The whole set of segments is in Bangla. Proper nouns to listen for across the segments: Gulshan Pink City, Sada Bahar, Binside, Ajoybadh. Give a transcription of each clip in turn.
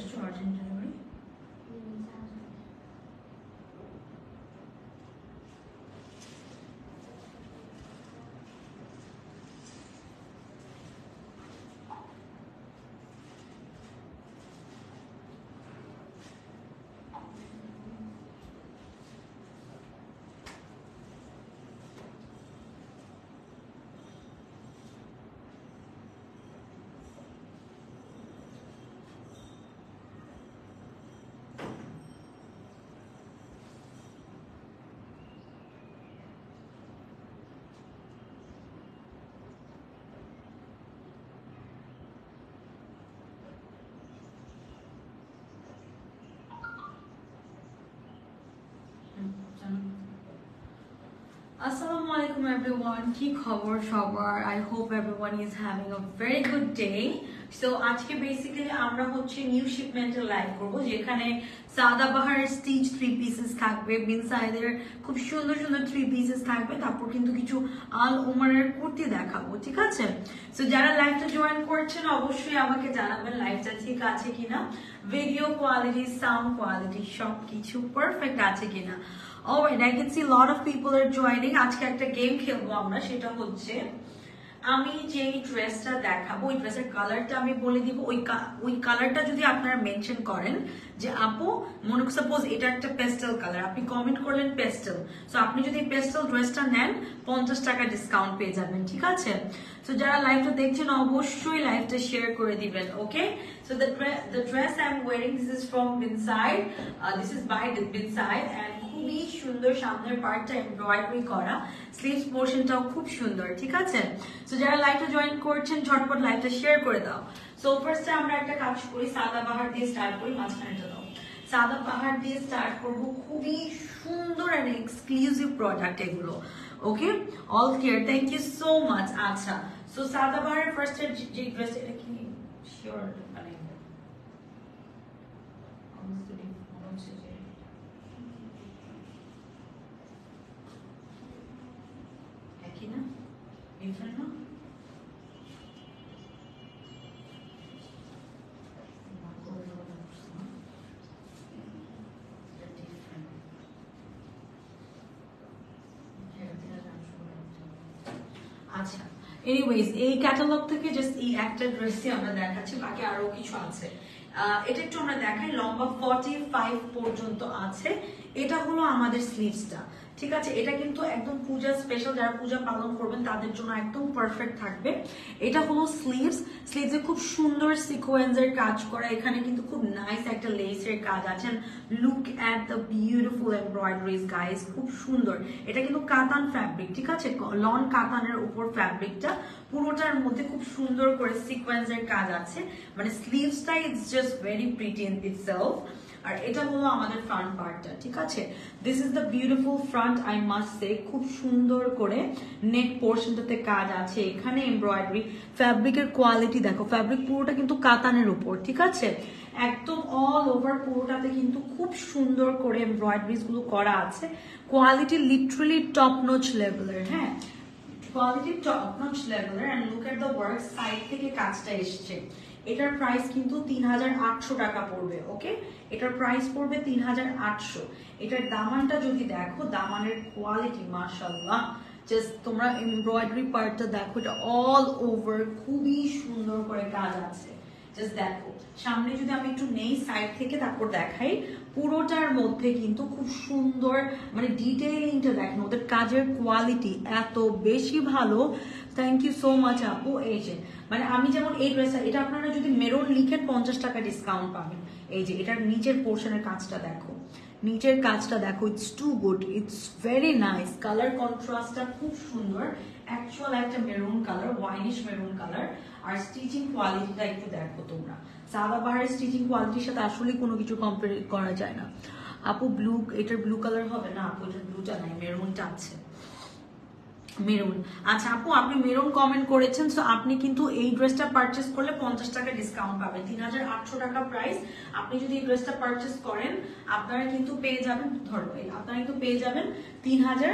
attached to Argentina, right? Assalamualaikum everyone, ki khabar shobar. I hope everyone is having a very good day. So today basically amra hocche new shipment live korbo jekhane Sada Bahar stitch 3 pieces thakbe, Binside er khub sundor sundor 3 pieces thakbe, tarpor kintu kichu al umar er kurti dekhabo, thik ache. So jara live to join korchen obosshoi amake janaben live ta thik ache kina, video quality, sound quality sob kichu perfect ache kina. Alright, I can see a lot of people are joining. আজকে একটা গেম খেলবো আমরা, সেটা হচ্ছে আমি যে ড্রেসটা দেখাবো ওই ড্রেসের কালারটা আমি বলে দিব, ওই কালারটা যদি আপনারা মেনশন করেন যে আপু মনে সাপোজ এটা একটা পেস্টেল কালার, আপনি কমেন্ট করলেন পেস্টেল, সো আপনি যদি পেস্টেল ড্রেসটা নেন 50 টাকা ডিসকাউন্ট পেয়ে যাবেন, ঠিক আছে? সো যারা লাইভটা দেখছেন অবশ্যই লাইভটা শেয়ার করে দিবেন, ওকে? So the dress I'm wearing, this is from Binside, this is by Binside, and খুবই সুন্দর সামনের পার্টটা এমব্রয়ডারি করা, স্লিভস পোরশনটাও খুব সুন্দর, ঠিক আছে? সো যারা লাইভটা জয়েন করছেন ঝটপট লাইভটা শেয়ার করে দাও। সো ফার্স্টে আমরা একটা কাজ করি, সাদা বাহার দিয়ে স্টার্ট করি, মাঝখানেটা দাও। সাদা বাহার দিয়ে স্টার্ট করব, খুবই সুন্দর এন্ড এক্সক্লুসিভ প্রোডাক্ট এগুলো, okay? All clear, thank you so much. আচ্ছা, সো সাদা বাহার ফার্স্টে যে ড্রেস, এটা কি শিওর মানে different no? Achha. Anyways, এই ক্যাটালগ থেকে জাস্ট এই একটা ড্রেসই আমরা দেখাচ্ছি, বাকি আরো কিছু আছে। এটা একটু আমরা দেখাই, লম্বা 45 পর্যন্ত আছে। এটা হলো আমাদের স্লিভসটা, ঠিক আছে? এটা কিন্তু একদম পূজা স্পেশাল, যারা পূজা পালন করবেন তাদের জন্য একদম পারফেক্ট থাকবে। এটা হলো স্লিভস, স্লিভসে খুব সুন্দর সিকোয়েন্সের কাজ করা, এখানে কিন্তু খুব নাইস একটা লেসের কাজ আছে। Look at the beautiful embroideries guys, খুব সুন্দর। এটা কিন্তু কাতান ফ্যাব্রিক, ঠিক আছে? লন কাতানের উপর ফ্যাব্রিকটা, পুরোটার মধ্যে খুব সুন্দর করে সিকোয়েন্সের কাজ আছে, মানে স্লিভসটা it's just very pretty in itself. আর এটা হলো আমাদের ফ্রন্ট পার্টটা, ঠিক আছে? This is the beautiful front, I must say. খুব সুন্দর করে নেক পোর্শনটাতে কাজ আছে, এখানে এমব্রয়ডারি, ফ্যাব্রিকের কোয়ালিটি দেখো, ফ্যাব্রিক পুরোটা কিন্তু কাতানের উপর, ঠিক আছে? একদম অল ওভার পুরোটাতে কিন্তু খুব সুন্দর করে এমব্রয়ডারিজ গুলো করা আছে, কোয়ালিটি লিটারালি টপ নচ লেভেলের, হ্যাঁ কোয়ালিটি টপ নচ লেভেলের। And look at the work, side থেকে কাজটা এসছে। এটার প্রাইস কিন্তু ৩৮০০ টাকা পড়বে, ওকে? এটার প্রাইস পড়বে ৩৮০০। এটার দামানটা যদি দেখো, দামানের কোয়ালিটি মাশাআল্লাহ, জাস্ট তোমরা এমব্রয়ডারি পার্টটা দেখো, এটা অল ওভার খুবই সুন্দর করে কাজ আছে। জাস্ট দেখো সামনে যদি আমি একটু নেই সাইড থেকে, তারপর দেখাই, পুরোটার মধ্যে কিন্তু খুব সুন্দর, মানে ডিটেইলিংটা দেখেন, ওদের কাজের কোয়ালিটি এত বেশি ভালো। থ্যাংক ইউ সো মাচ আপু। এই যে মানে আমি যেমন এই ড্রেসটা, এটা আপনারা যদি মেরুন লিখেন 50 টাকা ডিসকাউন্ট পাবেন। এই যে এটার নিচের পোর্শনের কাজটা দেখো, নিচের কাজটা দেখো, it's too good, it's very nice. Colour কন্ট্রাস্টটা খুব সুন্দর, অ্যাকচুয়াল একটা maroon colour, winish maroon colour. আর স্টিচিং কোয়ালিটিটা একটু দেখো তোমরা, সাদা বাহারের স্টিচিং কোয়ালিটির সাথে আসলে কোনো কিছু কম্পেয়ার করা যায় না। আপু ব্লু, এটার ব্লু কালার হবে না আপু, এটার ব্লুটা নাই, মেরুনটা আছে, মেরুন। আচ্ছা আপু আপনি মেরুন কমেন্ট করেছেন, সো আপনি কিন্তু এই ড্রেসটা পারচেস করলে 50 টাকা ডিসকাউন্ট পাবেন। ৩৮০০ টাকা প্রাইস। আপনি যদি এই ড্রেসটা পারচেস করেন আপনারা কিন্তু পেয়ে যাবেন, ধরো আপনারা কিন্তু পেয়ে যাবেন ৩,০০০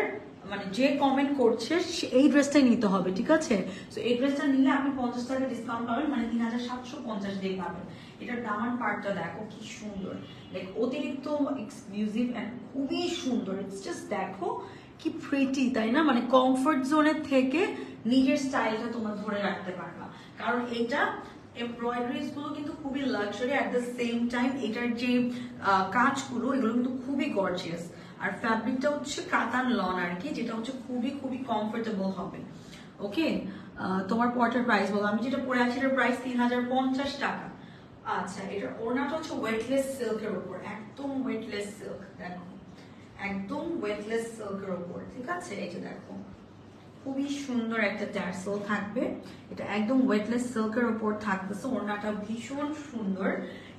মানে যে কমেন্ট করছে এই ড্রেসটাই নিতে হবে, ঠিক আছে? সো এই ড্রেসটা নিলে আপনি 50 টাকা ডিসকাউন্ট পাবেন, মানে ৩৭৫০ দিয়ে পাবেন। এটার দামান পার্টটা দেখো কি সুন্দর, লাইক অতিরিক্ত এক্সক্লুসিভ অ্যান্ড খুবই সুন্দর। ইটস জাস্ট দেখো কি প্রিটি, তাই না? মানে কমফোর্ট জোনের থেকে নিজের স্টাইলটা তোমরা ধরে রাখতে পারবা, কারণ এটা এমব্রয়ডারিজ গুলো কিন্তু খুবই luxury. At the same time এটার যে কাজগুলো এগুলো কিন্তু খুবই গর্জিয়াস, আর ফ্যাব্রিকটা হচ্ছে কাতান লন আর কি, যেটা হচ্ছে খুবই খুবই কমফোর্টেবল হবে। ওকে, তোমার পটার প্রাইস বলো। আমি যেটা পরে আছি এটার প্রাইস ৩০৫০ টাকা। আচ্ছা, এটার ওড়নাটা হচ্ছে ওয়েটলেস সিল্কের উপর, একদম ওয়েটলেস সিল্ক, দেখো একদম ওয়েটলেস সিল্কের উপর, ঠিক আছে? এটা দেখো খুবই সুন্দর একটা ট্যাসেল থাকবে, এটা একদম ওয়েটলেস সিল্কের উপর থাকতেছে। ওড়নাটা ভীষণ সুন্দর,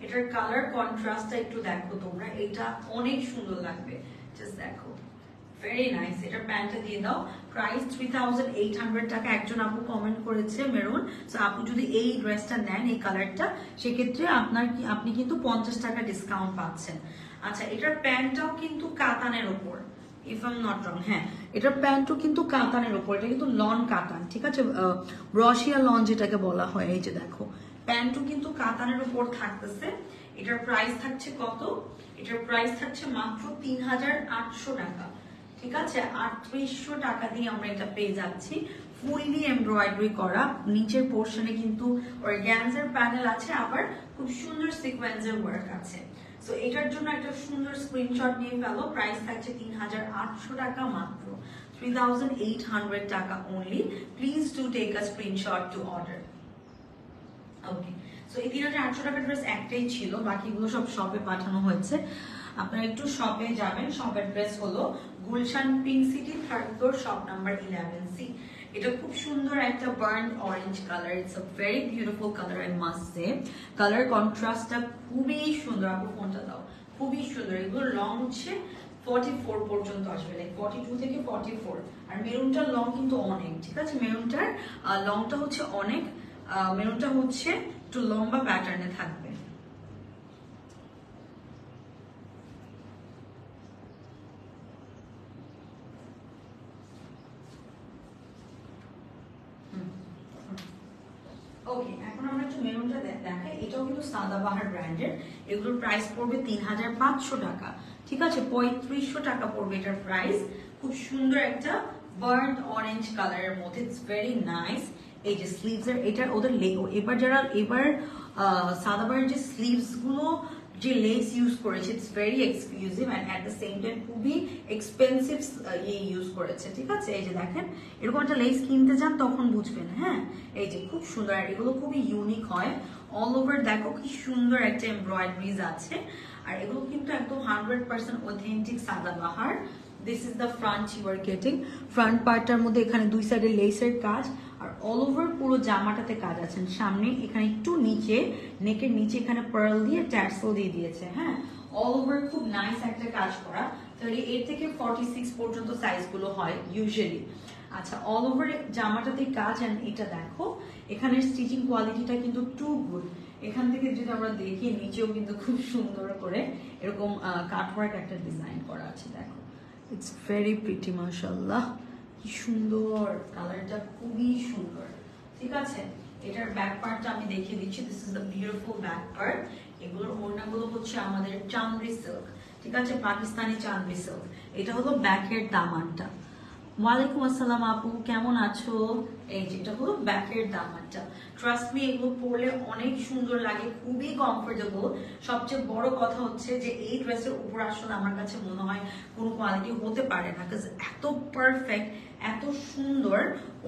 এটার কালার কন্ট্রাস্টটা একটু দেখো তোমরা, এটা অনেক সুন্দর লাগবে, জাস্ট দেখো ভেরি নাইস। এটা প্যান্টটা দিয়ে দাও, প্রাইস ৩৮০০ টাকা। একজন আপু কমেন্ট করেছে মেরুন, সো আপু যদি এই ড্রেসটা নেন এই কালারটা, সেক্ষেত্রে আপনি কিন্তু ৫০ টাকা ডিসকাউন্ট পাচ্ছেন। আচ্ছা, এটার প্যান্টটাও কিন্তু কাতানের উপর, if I am not wrong, হ্যাঁ এটার প্যান্টও কিন্তু কাতানের উপর, এটা কিন্তু লন কাতান, ঠিক আছে? রশিয়া লন যেটাকে বলা হয়। এই যে দেখো প্যান্টও কিন্তু কাতানের উপর থাকতেছে। এটার প্রাইস থাকছে কত? এটার প্রাইস থাকছে মাত্র ৩৮০০ টাকা, ঠিক আছে? ৩৮০০ টাকা দিয়ে আমরা এটা পেয়ে যাচ্ছি, ফুললি এমব্রয়ডারি করা। নিচের পোর্শনে কিন্তু অর্গানজার প্যানেল আছে, আবার খুব সুন্দর সিকোয়েন্সের ওয়ার্ক আছে। সো এটার জন্য একটা সুন্দর স্ক্রিনশট নিয়ে ফেলো। প্রাইস থাকছে ৩৮০০ টাকা মাত্র, ৩৮০০ টাকা only. Please do take a screenshot to order. Okay, so এই ৩৮০০ টাকার ড্রেস একটাই ছিল, বাকিগুলো সব শপে পাঠানো হয়েছে। আপনারা একটু শপে যাবেন, শপের ড্রেস হলো Gulshan pink City 3rd floor, shop number 11C। এটা খুব সুন্দর একটা burn orange colour, it's a very beautiful colour I must say. Colour কন্ট্রাস্টটা খুবই সুন্দর, আপু ফোনটা দাও, খুবই সুন্দর। এগুলো লং হচ্ছে 44 পর্যন্ত আসবে, লাইক 42 থেকে 44, আর মেরুনটার লং কিন্তু অনেক, ঠিক আছে? মেরুনটার লংটা হচ্ছে অনেক, মেরুনটা হচ্ছে একটু লম্বা প্যাটার্নে থাকবে। ওকে, এখন আমরা একটু মেরুনটা দেখাই। এটাও কিন্তু সাদা বাহার ব্র্যান্ডের, এগুলোর প্রাইস পড়বে ৩৫০০ টাকা, ঠিক আছে? ৩৫০০ টাকা পড়বে এটার প্রাইস। খুব সুন্দর একটা বার্ন অরেঞ্জ কালারের মধ্যে, ইটস ভেরি নাইস। এই যে স্লিভস এর, এটা ওদের এবার যারা এবার সাদা বাহারের যে স্লিভস গুলো, যে লেস ইউজ করেছে, it's very exclusive and at the same time খুবই এক্সপেন্সিভ ইউজ করেছে, ঠিক আছে? এই যে দেখেন, এরকম একটা লেস কিনতে যান তখন বুঝবেন, হ্যাঁ? এই যে খুব সুন্দর, আর এগুলো খুবই ইউনিক হয়। অল ওভার দেখো কি সুন্দর একটা এমব্রয়ডারিজ আছে, আর এগুলো কিন্তু একদম 100% authentic Sada Bahar. This is the front you are getting. Front পার্টটার মধ্যে এখানে দুই সাইডে লেসের কাজ, আর অল ওভার পুরো জামাটাতে কাজ আছে। সামনে এখানে একটু নিচে, নেকের নিচে এখানে পার্ল দিয়ে ট্যাসেল দিয়ে দিয়েছে, হ্যাঁ। অল ওভার খুব নাইস একটা কাজ করা। 38 থেকে 46 পর্যন্ত সাইজগুলো হয় ইউজুয়ালি। আচ্ছা, অল ওভার জামাটাতে কাজ, আর এটা দেখো এখানে স্টিচিং কোয়ালিটিটা কিন্তু টু গুড। এখান থেকে যদি আমরা দেখি, নিচেও কিন্তু খুব সুন্দর করে এরকম কাটওয়ার্ক একটা ডিজাইন করা আছে, দেখো ইটস ভেরি প্রিটি, মাশাআল্লাহ কি সুন্দর, কালারটা খুবই সুন্দর, ঠিক আছে? এটার ব্যাক পার্টটা আমি দেখিয়ে দিচ্ছি, this is the beautiful back part. এগুলোর ওড়নাগুলো হচ্ছে আমাদের চামড়ি সিল্ক, ঠিক আছে? পাকিস্তানি চামড়ি সিল্ক। এটা হলো ব্যাকের দামানটা। ওয়ালাইকুম আসসালাম আপু, কেমন আছো? এই যে এটা হলো ব্যাকের দামানটা। ট্রাস্ট মি, এগুলো পরলে অনেক সুন্দর লাগে, খুবই কমফোর্টেবল। সবচেয়ে বড় কথা হচ্ছে যে এই ড্রেসের উপর আসলে আমার কাছে মনে হয় কোনো কোয়ালিটি হতে পারে না, কারণ এত পারফেক্ট, এত সুন্দর।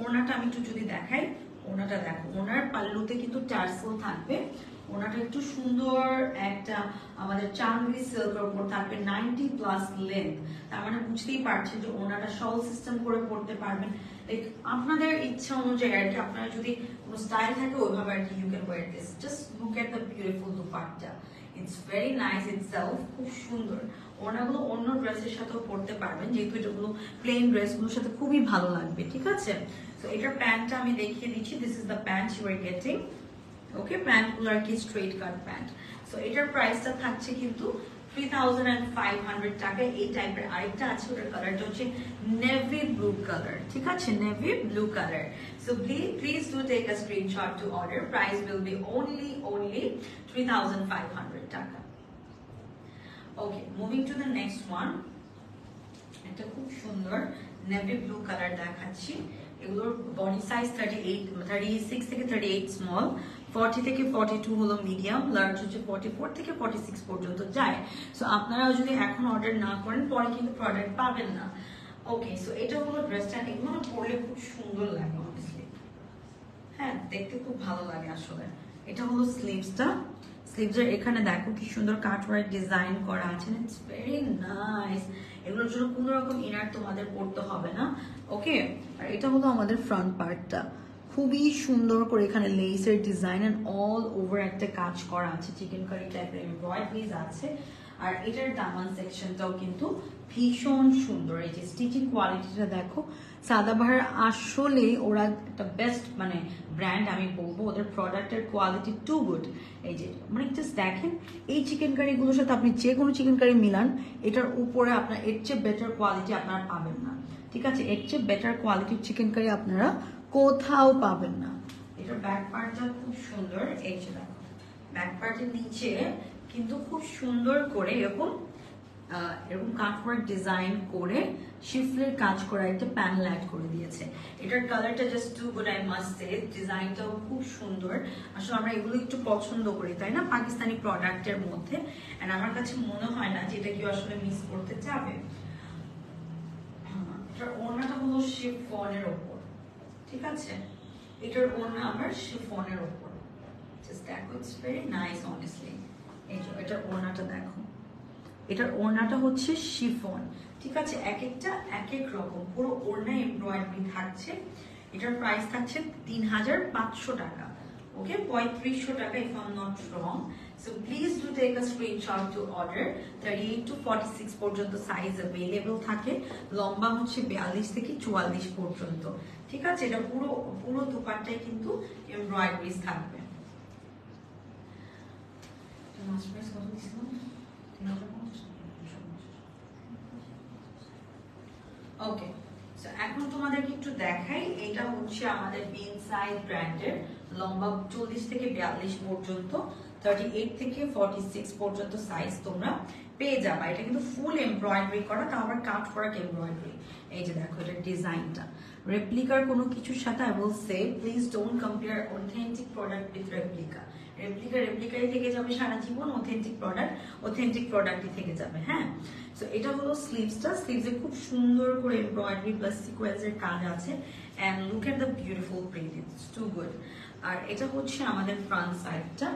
ওনাটা আমি একটু যদি দেখাই, ওনাটা দেখো, ওনার পাল্লুতে কিন্তু টার্সেল থাকবে। ওনাটা একটু সুন্দর একটা আমাদের চামড়ি সিল্কের উপর থাকবে, 90+ লেন্থ। তার মানে বুঝতেই পারছেন যে ওনাটা শল সিস্টেম করে পড়তে পারবেন, লাইক আপনাদের ইচ্ছা অনুযায়ী আর কি। আপনারা যদি কোনো স্টাইল থাকে ওইভাবে আর কি, you can wear this. Just look at the beautiful dupatta, it's very nice itself, খুব সুন্দর। ওনাগুলো অন্য ড্রেসের সাথেও পরতে পারবেন, যেহেতু এটাগুলো প্লেন ড্রেসগুলোর সাথে খুবই ভালো লাগবে, ঠিক আছে? তো এটার প্যান্টটা আমি দেখিয়ে দিচ্ছি, this is the pant you are getting. Okay, প্যান্টগুলো আর কি স্ট্রেট কাট প্যান্ট। সো এটার প্রাইসটা থাকছে কিন্তু 3500 টাকা এই টাইপের আরেকটা আছে ওর কালারটা হচ্ছে নেভি ব্লু কালার ঠিক আছে navy blue colour so please do take a screenshot to order price will be only 3500 taka okay moving to the next one একটা খুব সুন্দর নেভি ব্লু কালার দেখাচ্ছি এগুলোর বডি সাইজ 36 থেকে 38 স্মল 40 থেকে 42 হলো মিডিয়াম লার্জ হচ্ছে 44 থেকে 46 পর্যন্ত যায় সো আপনারা যদি এখন অর্ডার না করেন পরে কিন্তু প্রোডাক্ট পাবেন না ওকে সো এটা হলো ড্রেসটা এগুলো পরলে খুব সুন্দর লাগে অবশ্যই হ্যাঁ দেখতে খুব ভালো লাগে আসলে এটা হলো স্লিভসটা স্লিভসের এখানে দেখো কি সুন্দর কাটওয়ার্ক ডিজাইন করা আছে इट्स ভেরি নাইস এগুলোর জন্য কোনো রকম ইনার তোমাদের পড়তে হবে না ওকে আর এটা হলো আমাদের ফ্রন্ট পার্টটা খুবই সুন্দর করে এখানে লেসের ডিজাইন এন্ড অল ওভার একটা কাজ করা আছে চিকেন কারি টাইপের এমব্রয়ডারিজ আছে আর এটার দামান সেকশনটাও কিন্তু ভীষণ সুন্দর এই যে স্টিচিং কোয়ালিটিটা দেখো সাদা বাহার আসলে ওরা একটা বেস্ট মানে ব্র্যান্ড আমি বলবো ওদের প্রোডাক্টের কোয়ালিটি টু গুড এই যে মানে জাস্ট দেখেন এই চিকেন কারিগুলোর সাথে আপনি যে কোনো চিকেন কারি মিলান এটার উপরে আপনার এর চেয়ে বেটার কোয়ালিটি আপনারা পাবেন না ঠিক আছে এর চেয়ে বেটার কোয়ালিটির চিকেন কারি আপনারা কোথাও পাবেন না এটা ব্যাক পার্টটা খুব সুন্দর এই যে দেখো ব্যাক পার্টের নিচে কিন্তু খুব সুন্দর করে এরকম এরকম কাটওয়ার্ক ডিজাইন করে শিফলের কাজ করা একটা প্যানেল অ্যাড করে দিয়েছে এটার কালারটা just too good I must say ডিজাইনটাও খুব সুন্দর আসলে আমরা এগুলো একটু পছন্দ করি তাই না পাকিস্তানি প্রোডাক্টের মধ্যে এন্ড আমার কাছে মনে হয় না যে এটা কি আসলে মিস করতে যাবে এটার ওড়নাটা হলো শিফনের উপর ঠিক আছে এটার ওড়না আবার শিফনের উপর just that it's very nice honestly এটার ওড়নাটা দেখো এটার ওড়নাটা হচ্ছে শিফন ঠিক আছে এক একটা এক এক রকম পুরো ওড়না এমব্রয়ডারি থাকছে এটার প্রাইস থাকছে ৩৫০০ টাকা ওকে ৩৫০০ টাকা if I'm not wrong so please do take a screenshot to order 38 to 46 পর্যন্ত সাইজ अवेलेबल থাকে লম্বা হচ্ছে ৪২ থেকে ৪৪ পর্যন্ত ঠিক আছে এটা পুরো দোপাট্টায় কিন্তু এমব্রয়ডারিজ থাকবে ওকে সো এখন তোমাদেরকে একটু দেখাই এটা হচ্ছে আমাদের বিনসাইড ব্র্যান্ডের লম্বা 40 থেকে 42 পর্যন্ত 38 থেকে 46 পর্যন্ত সাইজ তোমরা পেয়ে যাবে এটা কিন্তু ফুল এমব্রয়ডারি করা তাও আবার কাটওয়ার্ক এমব্রয়ডারি এই যে দেখো এটা ডিজাইনটা রেপ্লিকার কোনো কিছুর সাথে I will say please don't compare authentic product with replica রেপ্লিকাই থেকে যাবে সারা জীবন অথেন্টিক প্রোডাক্টই থেকে যাবে হ্যাঁ সো এটা হলো স্লিভসটা স্লিভসে খুব সুন্দর করে এমব্রয়ডারি প্লাস সিকোয়েন্সের কাজ আছে and look at the beautiful print it's too good আর এটা হচ্ছে আমাদের ফ্রন্ট সাইডটা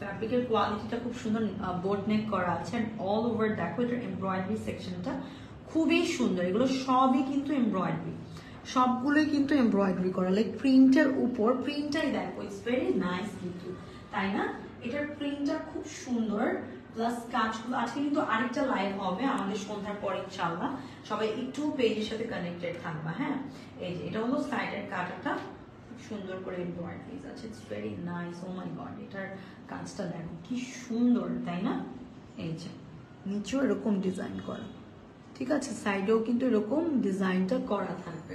ফ্যাব্রিকের কোয়ালিটিটা খুব সুন্দর বোট নেক করা আছে এন্ড অল ওভার দেখো এটার এমব্রয়ডারি সেকশনটা খুবই সুন্দর এগুলো সবই কিন্তু এমব্রয়ডারি সবগুলোই কিন্তু এমব্রয়ডারি করা লাইক প্রিন্টের উপর প্রিন্টটাই দেখো ইটস ভেরি নাইস কিন্তু তাই না এটার প্রিন্টটা খুব সুন্দর প্লাস কাজগুলো আজকে কিন্তু আরেকটা লাইভ হবে আমাদের সন্ধ্যার পর ইনশাআল্লাহ সবাই একটু পেজের সাথে কানেক্টেড থাকবা হ্যাঁ এই যে এটা হলো সাইডের কাটাটা খুব সুন্দর করে এমব্রয়ডারি আছে it's very nice oh my god এটার কাজটা দেখো কি সুন্দর তাই না এই যে নিচেও এরকম ডিজাইন করা ঠিক আছে সাইডেও কিন্তু এরকম ডিজাইনটা করা থাকবে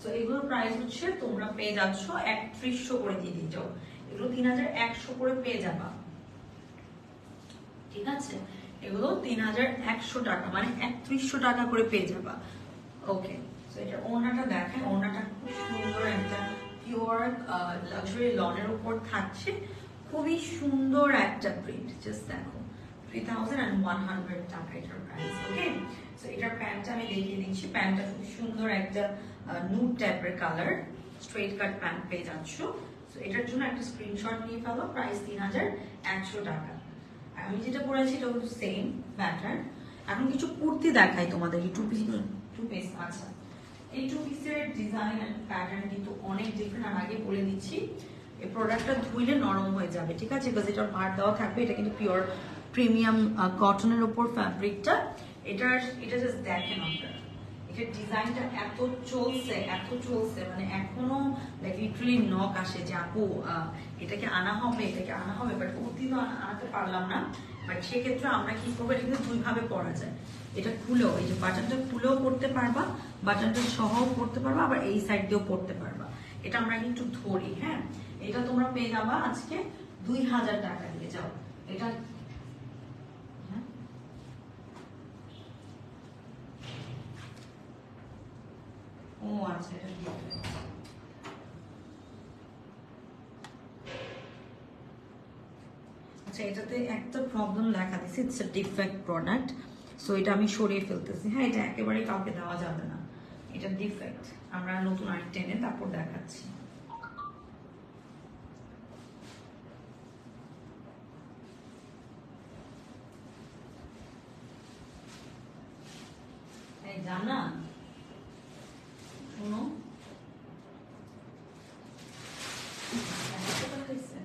সো এগুলোর প্রাইস হচ্ছে তোমরা পেয়ে যাচ্ছ ৩১০০ করে দিয়ে দিচ্ছো এগুলো ৩১০০ করে পেয়ে যাবা ঠিক আছে এগুলো ৩১০০ টাকা মানে ৩১০০ টাকা করে পেয়ে যাবা ওকে সো এটা ওড়নাটা দেখেন ওড়নাটা খুব সুন্দর একটা পিওর লাক্সারি লনের উপর থাকছে খুবই সুন্দর একটা প্রিন্ট জাস্ট দেখো 3100 টাকা এটার প্রাইস ওকে সো এটার প্যান্টটা আমি দেখিয়ে দিচ্ছি প্যান্টটা খুব সুন্দর একটা নুড টাইপের কালার স্ট্রেট কাট প্যান্ট পেয়ে যাচ্ছ সো এটার জন্য একটা স্ক্রিনশট নিয়ে ফেলো প্রাইস ৩১০০ টাকা আমি যেটা পরেছি এটা হলো সেম প্যাটার্ন এখন কিছু কুর্তি দেখাই তোমাদের টু পিস আচ্ছা এই টু পিসের ডিজাইন এন্ড প্যাটার্ন কিন্তু অনেক ডিফারেন্ট আমি আগে বলে দিচ্ছি এই প্রোডাক্টটা ধুইলে নরম হয়ে যাবে ঠিক আছে বিকজ এটা ভার দেওয়া থাকবে এটা কিন্তু পিওর প্রিমিয়াম কটনের উপর ফ্যাব্রিকটা এটা জাস্ট দেখেন আপনারা এটা ডিজাইনটা এত চলছে মানে এখনো লিটারালি নক আসে যে আপু এটাকে আনা হবে বাট অতিরিক্ত আনাতে পারলাম না বাট সেক্ষেত্রে আমরা কি করবো, এটা কিন্তু দুইভাবে পড়া যায়। এটা খুলেও, এই যে বাটনটা খুলেও পড়তে পারবা, বাটনটা সহ পড়তে পারবা, আবার এই সাইড দিয়েও পড়তে পারবা। এটা আমরা একটু ধরি, হ্যাঁ। এটা তোমরা পেয়ে যাবা আজকে 2000 টাকা দিয়ে, যাও এটা ও আচ্ছা এটা আচ্ছা এটাতে একটা প্রবলেম লেখা দিচ্ছে, it's a defect product, so এটা আমি সরিয়ে ফেলতেছি, হ্যাঁ। এটা একেবারে কাউকে দেওয়া যাবে না, এটা ডিফেক্ট। আমরা নতুন আরেকটা এনে তারপর দেখাচ্ছি। জানা শুনো রেখে দেবো,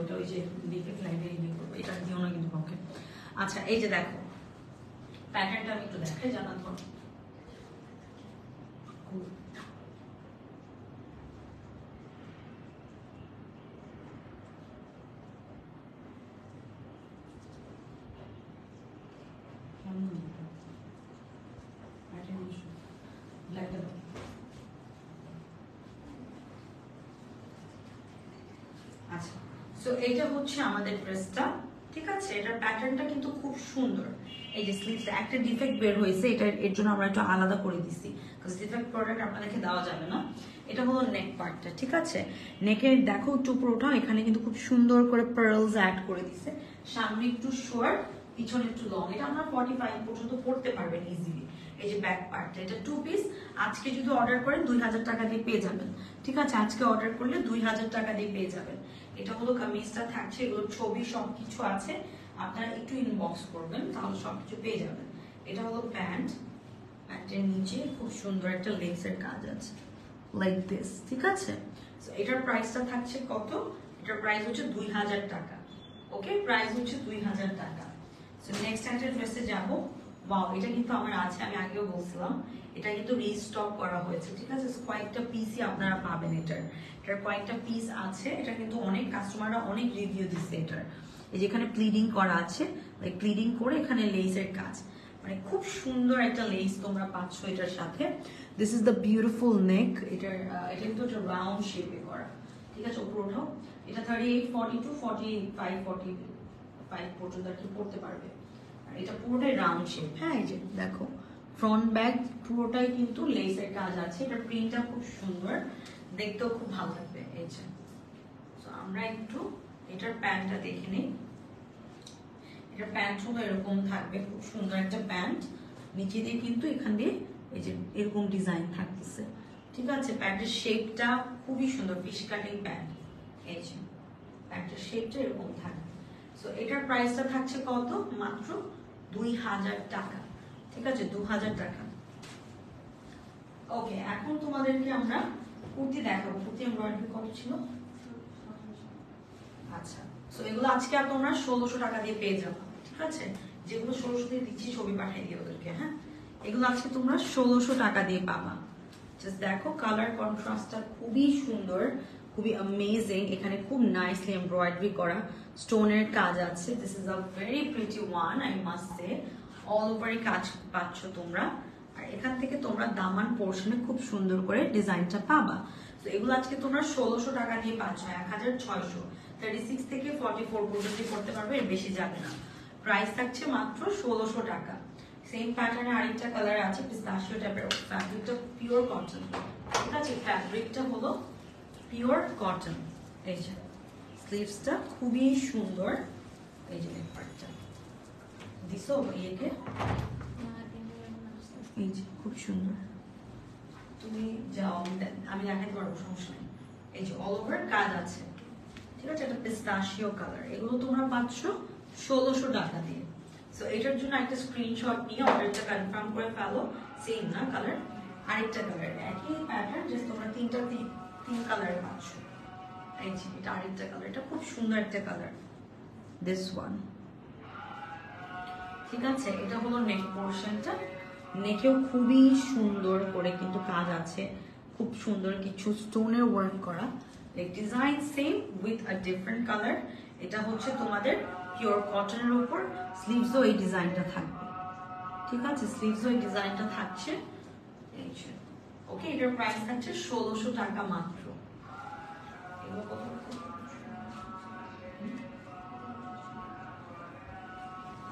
ওইটা ওই যে ডিফেক্ট লাইব্রেরি নিয়ে করবো, এটা দিও না কিন্তু পক্ষে। আচ্ছা এই যে দেখো প্যাটার্নটা আমি একটু দেখে জানা ধরো, এইটা হচ্ছে আমাদের ড্রেসটা, ঠিক আছে। এটার প্যাটার্নটা কিন্তু খুব সুন্দর। এই যে স্লিভস একটা ডিফেক্ট বের হয়েছে, এটা এর জন্য আমরা একটু আলাদা করে দিছি, কারণ ডিফেক্ট প্রোডাক্ট আপনাদেরকে দেওয়া যাবে না। এটা হলো নেক পার্টটা, ঠিক আছে। নেকে দেখো একটু পুরোটা এখানে কিন্তু খুব সুন্দর করে পার্লস অ্যাড করে দিছে, সামনে একটু শর্ট, পিছনে একটু লং। এটা আমরা 45 পর্যন্ত পড়তে পারবেন ইজিলি। এই যে ব্যাক পার্টটা, এটা 2 পিস। আজকে যদি অর্ডার করেন 2000 টাকা দিয়ে পেয়ে যাবেন, ঠিক আছে। আজকে অর্ডার করলে 2000 টাকা দিয়ে পেয়ে যাবেন। এটা হলো কামিজটা থাকছে, এগুলোর ছবি সবকিছু আছে, আপনারা একটু ইনবক্স করবেন তাহলে সবকিছু পেয়ে যাবেন। এটা হলো প্যান্ট, প্যান্টের নিচে খুব সুন্দর একটা লেসের কাজ আছে লাইক দিস, ঠিক আছে। এটার প্রাইসটা থাকছে কত? এটার প্রাইস হচ্ছে 2000 টাকা, ওকে। প্রাইস হচ্ছে 2000 টাকা। নেক্সট একটা ড্রেসে যাবো। ওয়াও, এটা কিন্তু আমার আছে, আমি আগেও বলছিলাম এটা কিন্তু রিস্টক করা হয়েছে, ঠিক আছে। কয়েকটা পিসই আপনারা পাবেন, এটার কয়েকটা পিস আছে। এটা কিন্তু অনেক কাস্টমাররা অনেক রিভিউ দিচ্ছে এটার। এই যেখানে প্লিডিং করা আছে, লাইক প্লিডিং করে এখানে লেসের কাজ, মানে খুব সুন্দর একটা লেস তোমরা পাচ্ছ এটার সাথে। This is the beautiful neck. এটা কিন্তু একটা রাউন্ড শেপে করা, ঠিক আছে। পুরোটা এটা 38, 42, 45 পর্যন্ত আর কি পড়তে পারবে। এটা পুরোটাই রাউন্ড শেপ, হ্যাঁ। এই যে দেখো ফ্রন্ট ব্যাগ পুরোটাই কিন্তু লেসের কাজ আছে। এটা প্রিন্টটা খুব সুন্দর, দেখতেও খুব ভালো লাগবে। এই যে আমরা একটু এটার প্যান্টটা দেখে নেই। এটার প্যান্ট হলো এরকম থাকবে, খুব সুন্দর একটা প্যান্ট। নিচে দিয়ে কিন্তু এখান দিয়ে এই যে এরকম ডিজাইন থাকতেছে, ঠিক আছে। প্যান্টের শেপটা খুবই সুন্দর, ফিশ কাটিং প্যান্ট। এই যে প্যান্টের শেপটা এরকম থাকবে। সো এটার প্রাইসটা থাকছে কত? মাত্র 2000 টাকা, ঠিক আছে। 2000 টাকা, ওকে। এখন তোমাদেরকে আমরা কুর্তি দেখাবো। কুর্তি এমব্রয়ডারি কত ছিল? আচ্ছা, সো এগুলো আজকে আর তোমরা 1600 টাকা দিয়ে পেয়ে যাবো, ঠিক আছে। যেগুলো 1600 দিয়ে দিচ্ছি, ছবি পাঠিয়ে দিয়ে ওদেরকে, হ্যাঁ। এগুলো আজকে তোমরা 1600 টাকা দিয়ে পাবা। জাস্ট দেখো কালার কন্ট্রাস্টটা খুবই সুন্দর, খুবই অ্যামেজিং। এখানে খুব নাইসলি এমব্রয়ডারি করা, স্টোনের কাজ আছে। This is a very pretty one, I must say. All ওভারে কাজ পাচ্ছ তোমরা, আর এখান থেকে তোমরা দামান পোর্শনে খুব সুন্দর করে ডিজাইনটা পাবা। তো এগুলো আজকে তোমরা 1600 টাকা দিয়ে পাচ্ছ, 1600, 36 থেকে 44 পর্যন্ত করতে পারবে, এর বেশি যাবে না। প্রাইস থাকছে মাত্র 1600 টাকা। সেম প্যাটার্নে আরেকটা কালার আছে, পিস্তাশিও টাইপের। ফ্যাব্রিকটা পিওর কটন, ঠিক আছে। ফ্যাব্রিকটা হলো পিওর কটন। এই যে স্লিভসটা খুবই সুন্দর। এই যে ব্যাপারটা দিছো একে, এই যে খুব সুন্দর। তুমি যাও, আমি দেখাতে পারবো, সমস্যা নেই। এই যে অল ওভার কাজ আছে, ঠিক আছে। এটা পিস্তাশিও কালার। এগুলো তোমরা পাচ্ছ 1600 টাকা দিয়ে। সো এটার জন্য একটা স্ক্রিনশট নিয়ে অর্ডারটা কনফার্ম করে ফেলো। সেম না কালার, আরেকটা কালার, একই প্যাটার্ন, জাস্ট তোমরা তিন কালার পাচ্ছ। এই যে এটা আরেকটা কালার, এটা খুব সুন্দর একটা কালার, দিস ওয়ান, ঠিক আছে। এটা হলো নেক পোর্শনটা। নেকেও খুবই সুন্দর করে কিন্তু কাজ আছে খুব সুন্দর কিছু স্টোনের ওয়ার্ক করা এই design same with a different colour এটা হচ্ছে তোমাদের পিওর কটনের উপর স্লিভসও এই ডিজাইনটা থাকবে ঠিক আছে স্লিভসও এই ডিজাইনটা থাকছে এই যে ওকে এটার প্রাইস হচ্ছে 1600 টাকা মাত্র এগুলো কত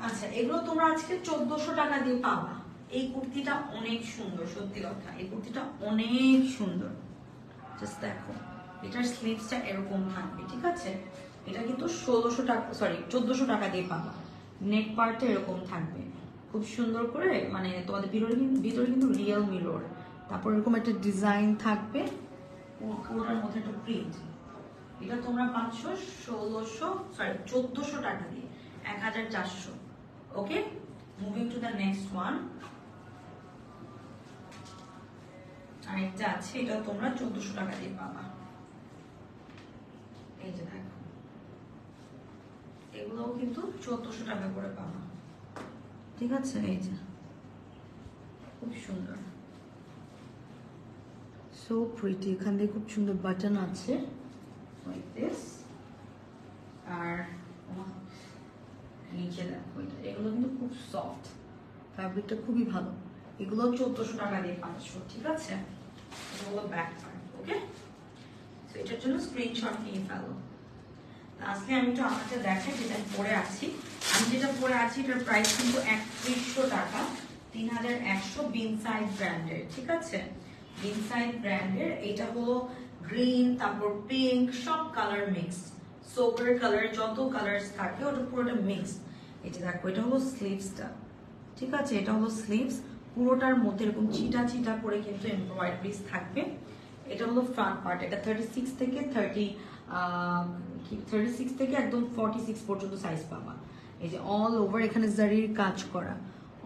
আচ্ছা এগুলো তোমরা আজকে 1400 টাকা দিয়ে পাবা এই কুর্তিটা অনেক সুন্দর সত্যি কথা এই কুর্তিটা অনেক সুন্দর জাস্ট দেখো এটার স্লিভসটা এরকম থাকবে ঠিক আছে এটা কিন্তু 1600 টাকা সরি 1400 টাকা দিয়ে পাবা নেক পার্টে এরকম থাকবে খুব সুন্দর করে মানে তোমাদের ভিতরে কিন্তু রিয়েল মিরর তারপর এরকম একটা ডিজাইন থাকবে পুরোটার মধ্যে একটা প্রিন্ট এটা তোমরা 1400 টাকা দিয়ে 1400 ওকে moving to the next one আরেকটা আছে এটা তোমরা 1400 টাকা দিয়ে পাবা এই যে দেখো এগুলো কিন্তু 1400 টাকা করে পাবা ঠিক আছে এই যে খুব সুন্দর so pretty এখানে খুব সুন্দর বাটন আছে like this আর নিচে দেখো এগুলো কিন্তু খুব সফট ফ্যাব্রিকটা খুবই ভালো এগুলো 1400 টাকা দিয়ে পাচ্ছ ঠিক আছে এগুলো ব্যাক পার্ট ওকে সো এটার জন্য স্ক্রিনশট নিয়ে ফেলো লাস্টলি আমি তো আপনাদের দেখাই যেটা পরে আছি আমি যেটা পরে আছি এটার প্রাইস কিন্তু 3100 টাকা 3100 বিনসাইড ব্র্যান্ডের ঠিক আছে বিনসাইড ব্র্যান্ডের এটা হলো গ্রিন তারপর পিঙ্ক সব কালার মিক্স সোপার কালার যত কালারস থাকে ওটা পুরোটা মিক্স এটা দেখো এটা হলো স্লিভসটা ঠিক আছে এটা হলো স্লিভস পুরোটার মধ্যে এরকম চিটা চিটা করে কিন্তু এমব্রয়ডারিস থাকবে এটা হলো ফ্রন্ট পার্ট এটা 36 থেকে 36 থেকে একদম 46 পর্যন্ত সাইজ পাবা এই যে অল ওভার এখানে জারির কাজ করা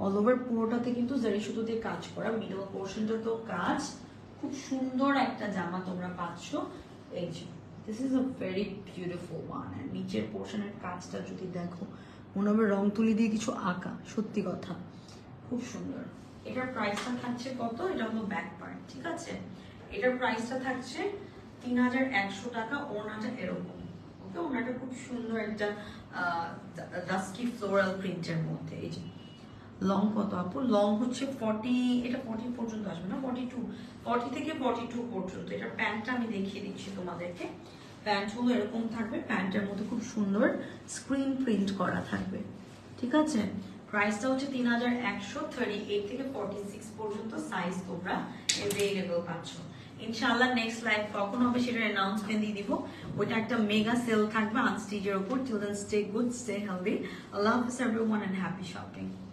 অল ওভার পুরোটাতে কিন্তু জারি সুতো দিয়ে কাজ করা মিডল পোরশনটা তো কাজ খুব সুন্দর একটা জামা তোমরা পাচ্ছ এই যে This is a very beautiful one and নিচের পোরশনের কাজটা যদি দেখো মনে হবে রং তুলি দিয়ে কিছু আঁকা সত্যি কথা খুব সুন্দর এটার প্রাইসটা থাকছে কত এটা হলো ব্যাক পার্ট ঠিক আছে এটার প্রাইসটা থাকছে 3100 টাকা ওনাটা এরকম ওকে ওনাটা খুব সুন্দর একটা dusky floral printer মধ্যে এই যে লং কত আপু লং হচ্ছে 40 এটা 40 পর্যন্ত আসবে না 40 থেকে 42 পর্যন্ত এটা প্যান্টটা আমি দেখিয়ে দিচ্ছি তোমাদেরকে প্যান্ট হলো এরকম থাকবে প্যান্টের মধ্যে খুব সুন্দর স্ক্রিন প্রিন্ট করা থাকবে ঠিক আছে প্রাইসটা হচ্ছে 3138 থেকে 46 পর্যন্ত সাইজ তোমরা अवेलेबल পাচ্ছো ইনশাআল্লাহ নেক্সট লাইভ কখন হবে সেটা অ্যানাউন্সমেন্ট দিয়ে দিব ওটা একটা মেগা সেল থাকবে আনস্টিজের উপর till then stay good stay healthy I love you everyone and happy shopping